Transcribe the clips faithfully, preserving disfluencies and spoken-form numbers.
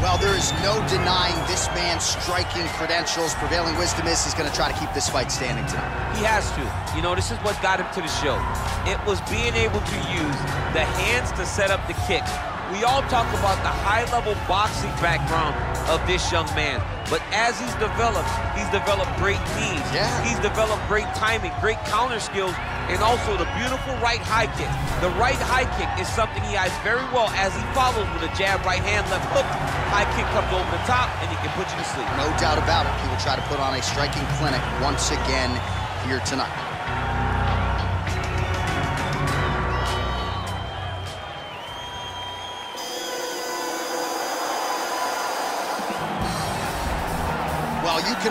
Well, there is no denying this man's striking credentials. Prevailing wisdom is he's going to try to keep this fight standing tonight. He has to. You know, this is what got him to the show. It was being able to use the hands to set up the kick. We all talk about the high-level boxing background of this young man, but as he's developed, he's developed great knees. Yeah. He's developed great timing, great counter skills, and also the beautiful right high kick. The right high kick is something he eyes very well as he follows with a jab, right hand, left hook. High kick comes over the top, and he can put you to sleep. No doubt about it. He will try to put on a striking clinic once again here tonight. Well, you can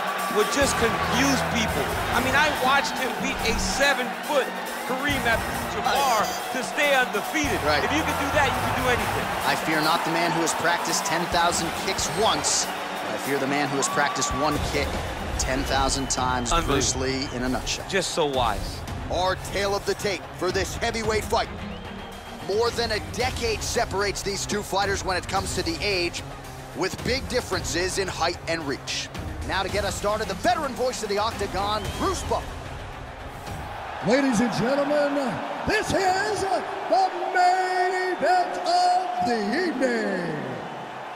would just confuse people. I mean, I watched him beat a seven-foot Kareem Abdul-Jabbar to stay undefeated. Right. If you can do that, you can do anything. I fear not the man who has practiced ten thousand kicks once. I fear the man who has practiced one kick ten thousand times. Bruce Lee in a nutshell. Just so wise. Our tale of the tape for this heavyweight fight. More than a decade separates these two fighters when it comes to the age, with big differences in height and reach. Now to get us started, the veteran voice of the Octagon, Bruce Buffer. Ladies and gentlemen, this is the main event of the evening.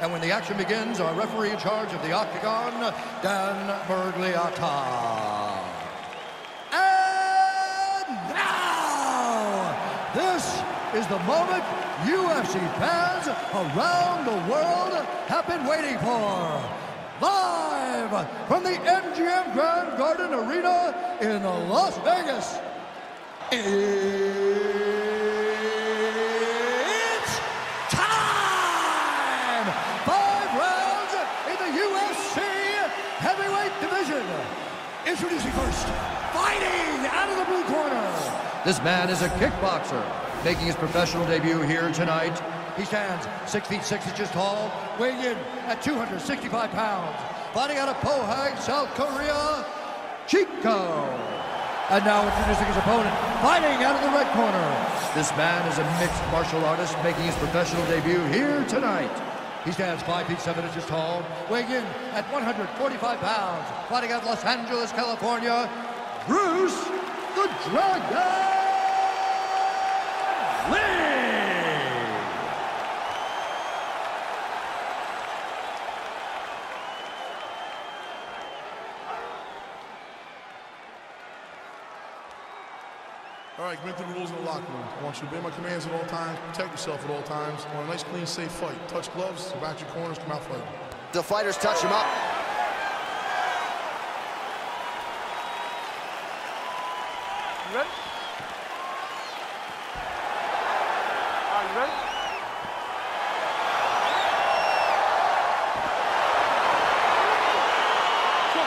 And when the action begins, our referee in charge of the Octagon, Dan Bergliata. And now, this is the moment U F C fans around the world have been waiting for. Live from the M G M Grand Garden Arena in Las Vegas, it's time! Five rounds in the U F C heavyweight division. Introducing first, fighting out of the blue corner. This man is a kickboxer, making his professional debut here tonight. He stands six feet six inches tall, weighing in at two hundred sixty-five pounds. Fighting out of Pohang, South Korea, Chico. And now introducing his opponent, fighting out of the red corner. This man is a mixed martial artist making his professional debut here tonight. He stands five feet seven inches tall, weighing in at one hundred forty-five pounds. Fighting out of Los Angeles, California, Bruce the Dragon Lee. All right, get through the rules in the locker room. I want you to obey my commands at all times, protect yourself at all times. I want a nice, clean, safe fight. Touch gloves, back your corners, come out fighting. The fighters touch him up. You ready? Are you ready?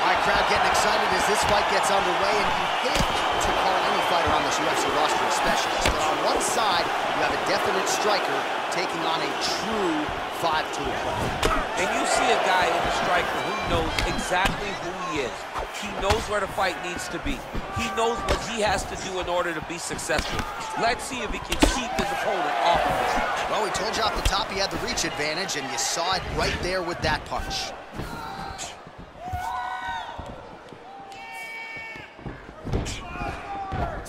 My crowd getting excited as this fight gets underway, and you hate to call any fighter on this U F C roster a specialist, but on one side, you have a definite striker taking on a true five-tool player. And you see a guy in a striker who knows exactly who he is. He knows where the fight needs to be. He knows what he has to do in order to be successful. Let's see if he can keep his opponent off of him. Well, we told you off the top he had the reach advantage, and you saw it right there with that punch.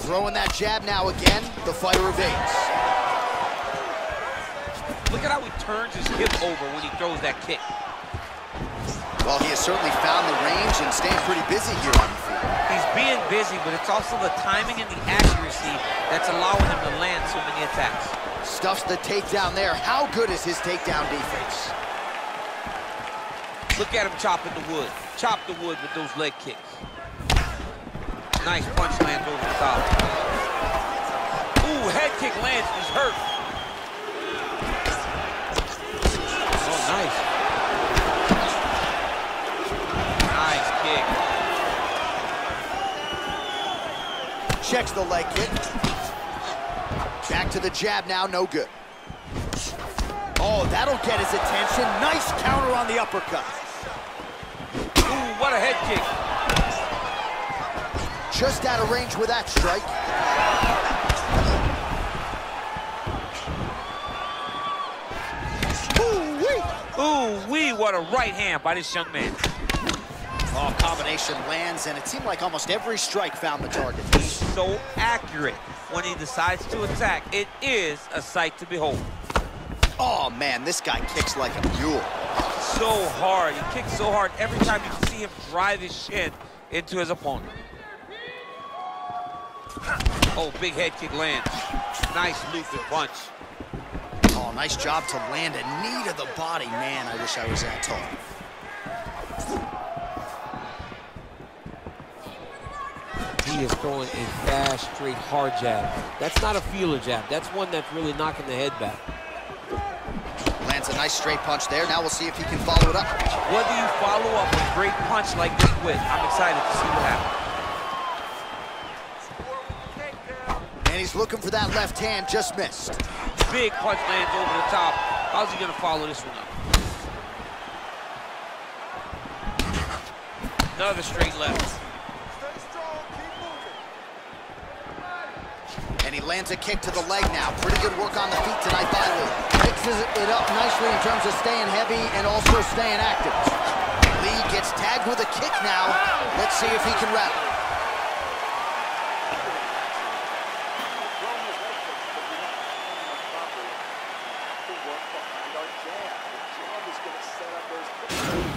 Throwing that jab now again, the fighter evades. Look at how he turns his hip over when he throws that kick. Well, he has certainly found the range and staying pretty busy here on the field. He's being busy, but it's also the timing and the accuracy that's allowing him to land so many attacks. Stuffs the takedown there. How good is his takedown defense? Look at him chopping the wood. Chop the wood with those leg kicks. Nice punch lands over the top. Ooh, head kick lands, he's hurt. Oh, nice. Nice. Protects the leg kick. Back to the jab now, no good. Oh, that'll get his attention. Nice counter on the uppercut. Ooh, what a head kick. Just out of range with that strike. Ooh-wee, what a right hand by this young man. Oh, combination lands, and it seemed like almost every strike found the target. He's so accurate when he decides to attack. It is a sight to behold. Oh, man, this guy kicks like a mule. So hard. He kicks so hard every time you see him drive his shin into his opponent. Oh, big head kick lands. Nice looping punch. Oh, nice job to land a knee to the body. Man, I wish I was that tall. He is throwing a fast, straight, hard jab. That's not a feeler jab. That's one that's really knocking the head back. Lands a nice straight punch there. Now we'll see if he can follow it up. What do you follow up a great punch like this with? I'm excited to see what happens. And he's looking for that left hand. Just missed. Big punch lands over the top. How's he gonna follow this one up? Another straight left. Stay strong, keep moving. And he lands a kick to the leg now. Pretty good work on the feet tonight by Lee. Mixes it up nicely in terms of staying heavy and also staying active. Lee gets tagged with a kick now. Let's see if he can rattle.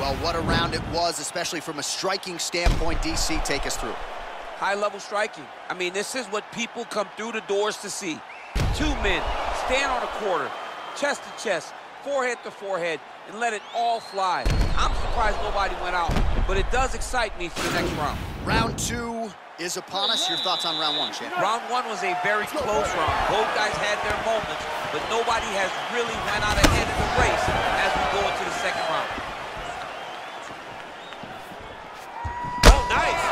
Well, what a round it was, especially from a striking standpoint. D C, take us through. High-level striking. I mean, this is what people come through the doors to see. Two men stand on a quarter, chest to chest, forehead to forehead, and let it all fly. I'm surprised nobody went out, but it does excite me for the next round. Round two is upon us. Your thoughts on round one, champ? Round one was a very close round. Both guys had their moments, but nobody has really run out ahead of the race as we go into the second round. Oh, nice!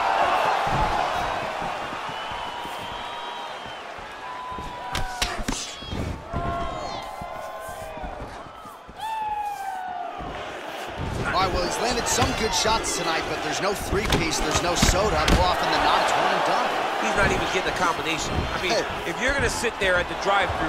All right, well, he's landed some good shots tonight, but there's no three-piece, there's no soda. More often than not, it's one and done. He's not even getting a combination. I mean, hey. If you're going to sit there at the drive-thru,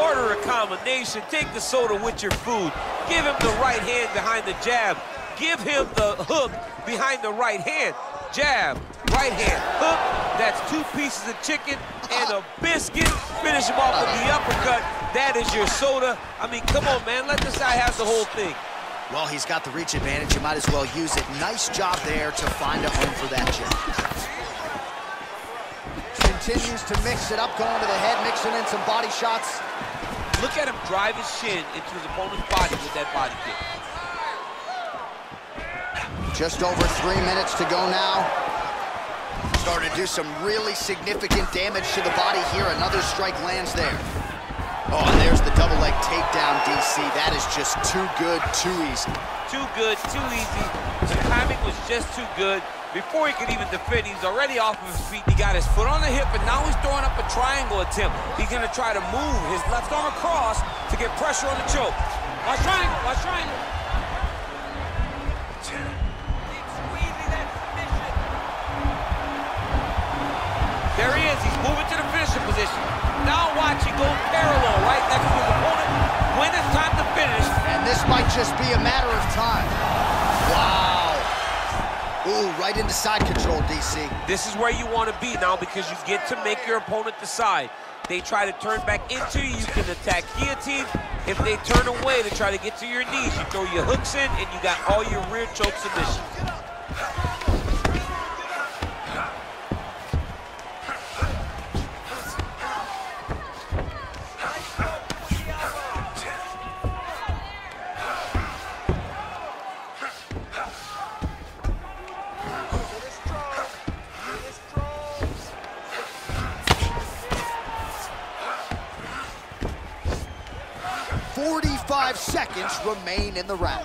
order a combination, take the soda with your food, give him the right hand behind the jab, give him the hook behind the right hand, jab, right hand, hook. That's two pieces of chicken and a biscuit. Finish him off with the uppercut. That is your soda. I mean, come on, man, let this guy have the whole thing. Well, he's got the reach advantage. You might as well use it. Nice job there to find a home for that jab. Continues to mix it up, going to the head, mixing in some body shots. Look at him drive his shin into his opponent's body with that body kick. Just over three minutes to go now. Starting to do some really significant damage to the body here. Another strike lands there. Oh, and there's the double leg takedown, D C. That is just too good, too easy. Too good, too easy. The timing was just too good. Before he could even defend, he's already off of his feet. He got his foot on the hip, and now he's throwing up a triangle attempt. He's gonna try to move his left arm across to get pressure on the choke. Watch triangle, watch triangle. Keep squeezing that submission. There he is, he's moving to the finishing position. Now watch it go parallel right next to his opponent when it's time to finish. And this might just be a matter of time. Wow. Ooh, right into side control, D C. This is where you want to be now because you get to make your opponent decide. They try to turn back into you, you can attack guillotine. If they turn away to try to get to your knees, you throw your hooks in and you got all your rear choke submissions. forty-five seconds remain in the round.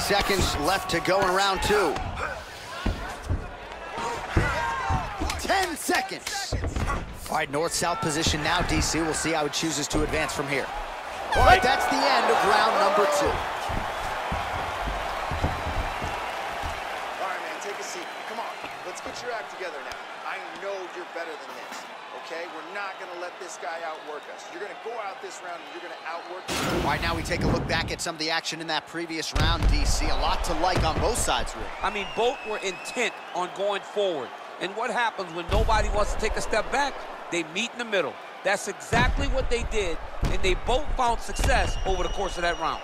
twenty seconds left to go in round two. ten seconds. All right, north-south position now, D C. We'll see how he chooses to advance from here. All right, that's the end of round number two. All right, man, take a seat. Come on, let's get your act together now. I know you're better than this, okay? We're not gonna let this guy outwork us. You're gonna go out this round and you're gonna outwork us. All right, now we take a look back at some of the action in that previous round, D C. A lot to like on both sides, really. I mean, both were intent on going forward. And what happens when nobody wants to take a step back? They meet in the middle. That's exactly what they did, and they both found success over the course of that round.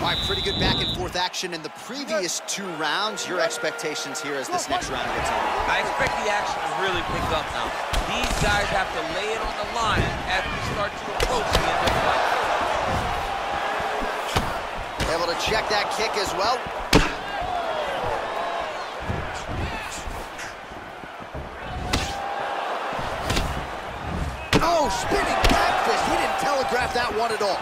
All right, pretty good back and forth action in the previous two rounds. Your expectations here as this next round gets on? I expect the action to really pick up now. These guys have to lay it on the line as we start to approach the end of the fight. Able to check that kick as well. Oh, spinning back fist. He didn't telegraph that one at all.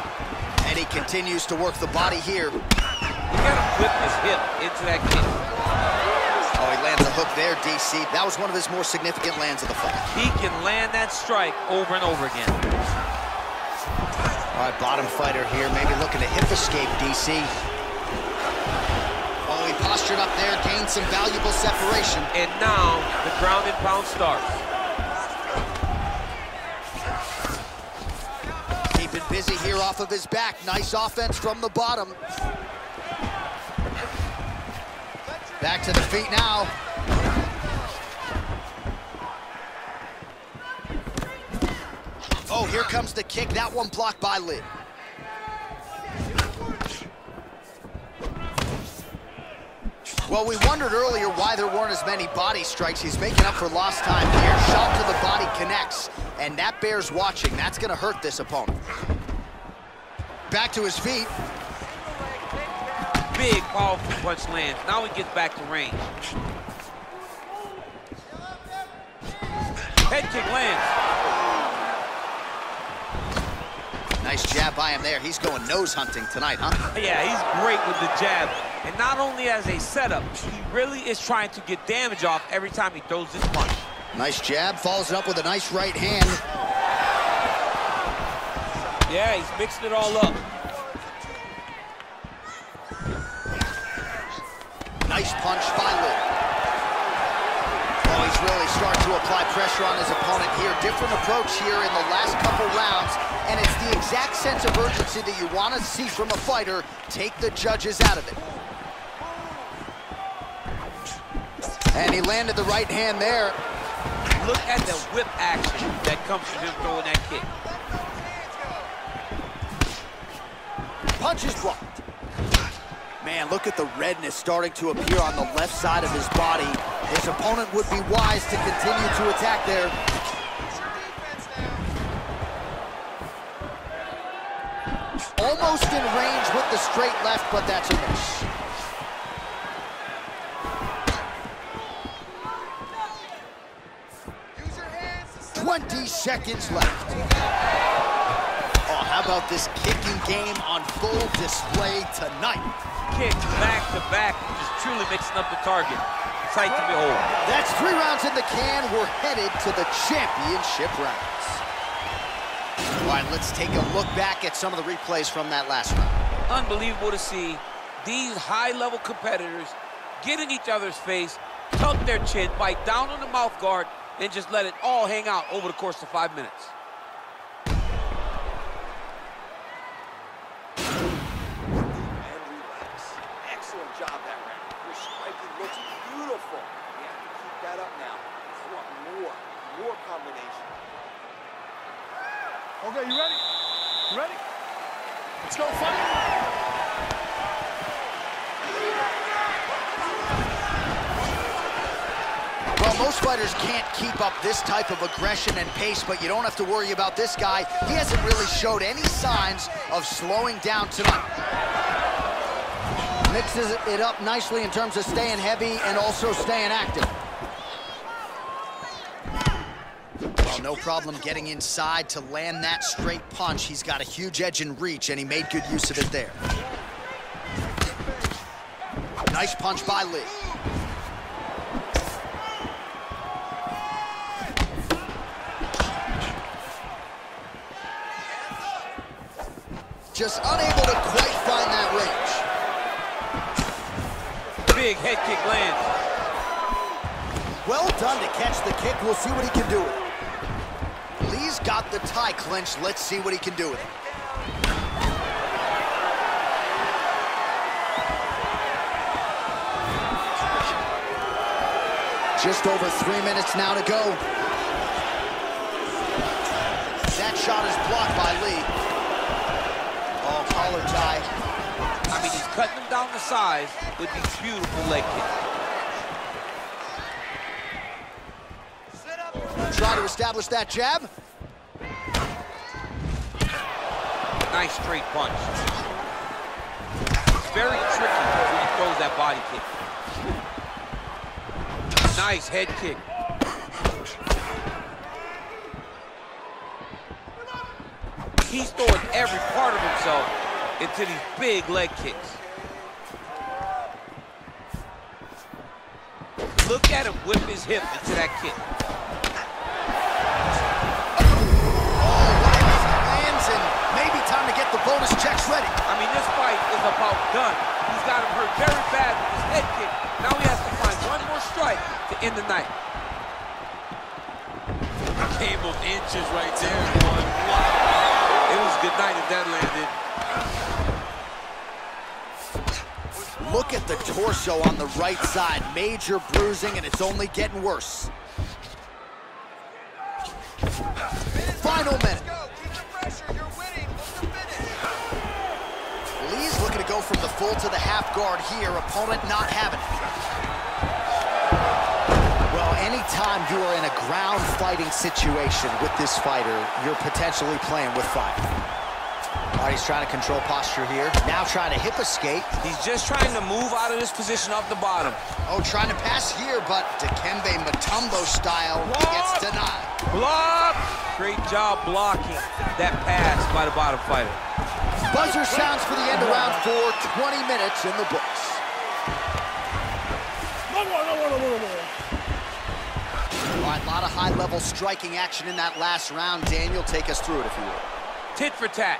And he continues to work the body here. He got to whip his hip into that kick. Oh, he lands a hook there, D C. That was one of his more significant lands of the fight. He can land that strike over and over again. All right, bottom fighter here, maybe looking to hip escape, D C. Oh, he postured up there, gained some valuable separation. And now the ground and pound starts. Busy here off of his back. Nice offense from the bottom. Back to the feet now. Oh, here comes the kick. That one blocked by Lee. Well, we wondered earlier why there weren't as many body strikes. He's making up for lost time here. Shot to the body connects, and that bears watching. That's going to hurt this opponent. Back to his feet. Big, powerful punch lands. Now he gets back to range. Head kick lands. Nice jab by him there. He's going nose hunting tonight, huh? Yeah, he's great with the jab. And not only as a setup, he really is trying to get damage off every time he throws this punch. Nice jab, follows it up with a nice right hand. Yeah, he's mixing it all up. Nice punch by Lee. Oh, he's really starting to apply pressure on his opponent here. Different approach here in the last couple rounds, and it's the exact sense of urgency that you want to see from a fighter. Take the judges out of it. And he landed the right hand there. Look at the whip action that comes from him throwing that kick. Punch is blocked. Man, look at the redness starting to appear on the left side of his body. His opponent would be wise to continue to attack there. Almost in range with the straight left, but that's a miss. twenty seconds left. How about this kicking game on full display tonight? Kick back to back, just truly mixing up the target. Sight to behold. That's three rounds in the can. We're headed to the championship rounds. All right, let's take a look back at some of the replays from that last round. Unbelievable to see these high-level competitors get in each other's face, tuck their chin, bite down on the mouth guard, and just let it all hang out over the course of five minutes. Okay, you ready? You ready? Let's go fight. Well, most fighters can't keep up this type of aggression and pace, but you don't have to worry about this guy. He hasn't really showed any signs of slowing down tonight. Mixes it up nicely in terms of staying heavy and also staying active. No problem getting inside to land that straight punch. He's got a huge edge in reach, and he made good use of it there. Nice punch by Lee. Just unable to quite find that range. Big head kick lands. Well done to catch the kick. We'll see what he can do with it. Lee's got the tie clinched. Let's see what he can do with it. Just over three minutes now to go. That shot is blocked by Lee. Oh, collar tie. I mean, he's cutting him down to size with these beautiful leg kicks. Try to establish that jab. Nice straight punch. It's very tricky when he throws that body kick. Nice head kick. He's throwing every part of himself into these big leg kicks. Look at him whip his hip into that kick. Oh, Wiley lands, and maybe time to get the bonus checks ready. I mean, this fight is about done. He's got him hurt very bad with his head kick. Now he has to find one more strike to end the night. Came of inches right there. One. Wow. It was a good night if that landed. Look at the torso on the right side. Major bruising, and it's only getting worse. Final minute. Lee's looking to go from the full to the half guard here. Opponent not having it. Anytime you are in a ground fighting situation with this fighter, you're potentially playing with fire. All right, he's trying to control posture here. Now trying to hip escape. He's just trying to move out of this position off the bottom. Oh, trying to pass here, but Dikembe Mutombo style, he gets denied. Block! Great job blocking that pass by the bottom fighter. Buzzer sounds for the end of round four, twenty minutes in the books. No more, no more, no more, no more. All right, a lot of high-level striking action in that last round. Daniel, take us through it, if you will. Tit for tat.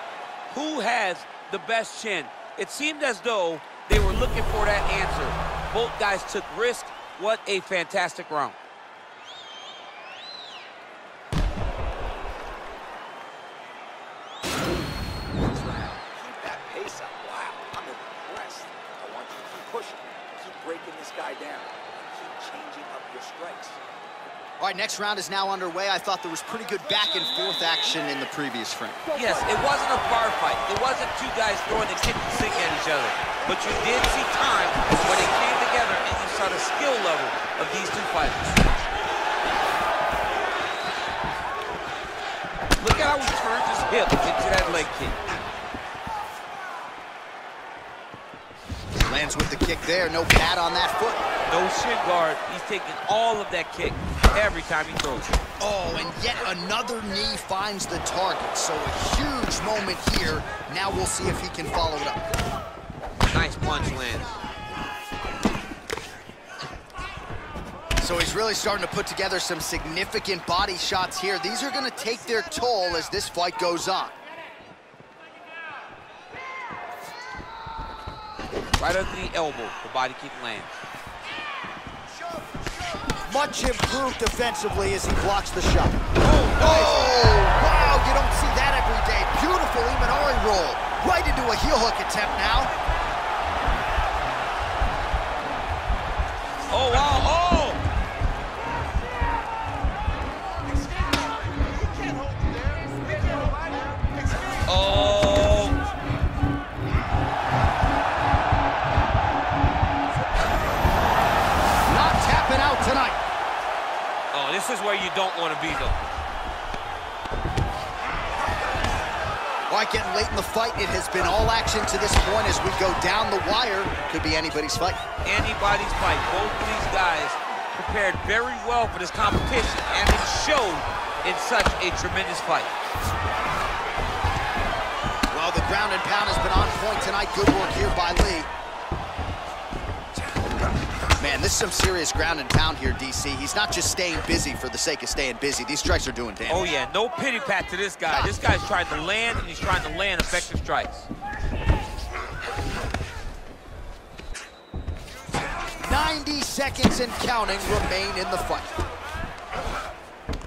Who has the best chin? It seemed as though they were looking for that answer. Both guys took risk. What a fantastic round. Keep that pace up. Wow, I'm impressed. I want you to keep pushing. Keep breaking this guy down. Keep changing up your strikes. All right, next round is now underway. I thought there was pretty good back-and-forth action in the previous frame. Yes, it wasn't a bar fight. It wasn't two guys throwing the kitchen sink at each other. But you did see time when they came together and you saw the skill level of these two fighters. Look at how he turns his hip into that leg kick. Lands with the kick there. No pad on that foot. No shin guard. He's taking all of that kick every time he throws it. Oh, and yet another knee finds the target. So a huge moment here. Now we'll see if he can follow it up. Nice punch lands. So he's really starting to put together some significant body shots here. These are going to take their toll as this fight goes on. Right under the elbow, the body kick lands. Much improved defensively as he blocks the shot. Oh, nice. Oh, wow, you don't see that every day. Beautiful Imanari roll. Right into a heel hook attempt now. Oh, wow, oh! This is where you don't want to be, though. All right, getting late in the fight. It has been all action to this point as we go down the wire. Could be anybody's fight. Anybody's fight. Both of these guys prepared very well for this competition, and it showed in such a tremendous fight. Well, the ground and pound has been on point tonight. Good work here by Lee. Man, this is some serious ground and pound here, D C. He's not just staying busy for the sake of staying busy. These strikes are doing damage. Oh, yeah, no pity pat to this guy. This guy's trying to land, and he's trying to land effective strikes. ninety seconds and counting remain in the fight.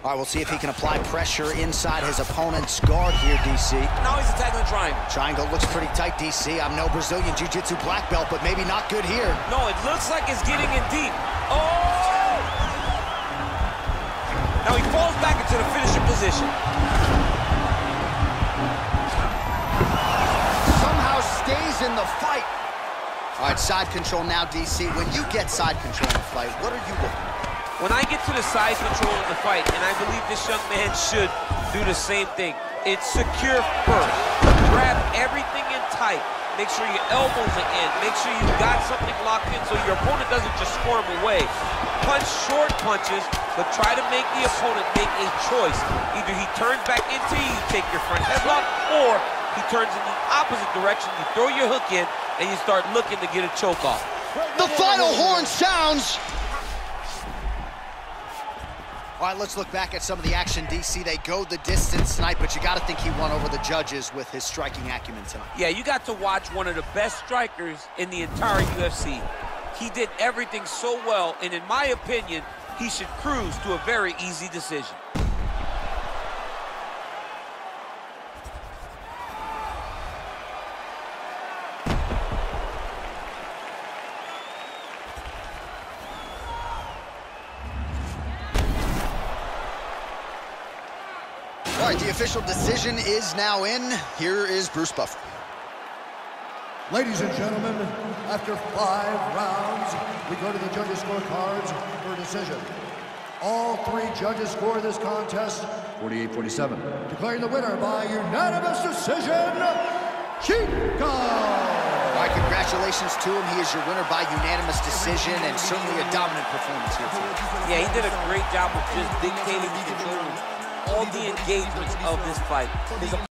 All right, we'll see if he can apply pressure inside his opponent's guard here, D C. Now he's attacking the triangle. Triangle looks pretty tight, D C. I'm no Brazilian Jiu-Jitsu black belt, but maybe not good here. No, it looks like it's getting in deep. Oh! Now he falls back into the finishing position. Somehow stays in the fight. All right, side control now, D C. When you get side control in the fight, what are you looking for? When I get to the side control of the fight, and I believe this young man should do the same thing, it's secure first. Grab everything in tight. Make sure your elbows are in. Make sure you've got something locked in so your opponent doesn't just squirm away. Punch short punches, but try to make the opponent make a choice. Either he turns back into you, you take your front headlock, or he turns in the opposite direction, you throw your hook in, and you start looking to get a choke off. The final horn sounds. All right, let's look back at some of the action, D C. They go the distance tonight, but you got to think he won over the judges with his striking acumen tonight. Yeah, you got to watch one of the best strikers in the entire U F C. He did everything so well, and in my opinion, he should cruise to a very easy decision. All right, the official decision is now in. Here is Bruce Buffer. Ladies and gentlemen, after five rounds, we go to the judges' scorecards for a decision. All three judges score this contest forty-eight forty-seven. Declaring the winner by unanimous decision, Chico! All right, congratulations to him. He is your winner by unanimous decision and certainly a dominant performance here today. Yeah, he did a great job of just dictating the control. All the engagements of this fight.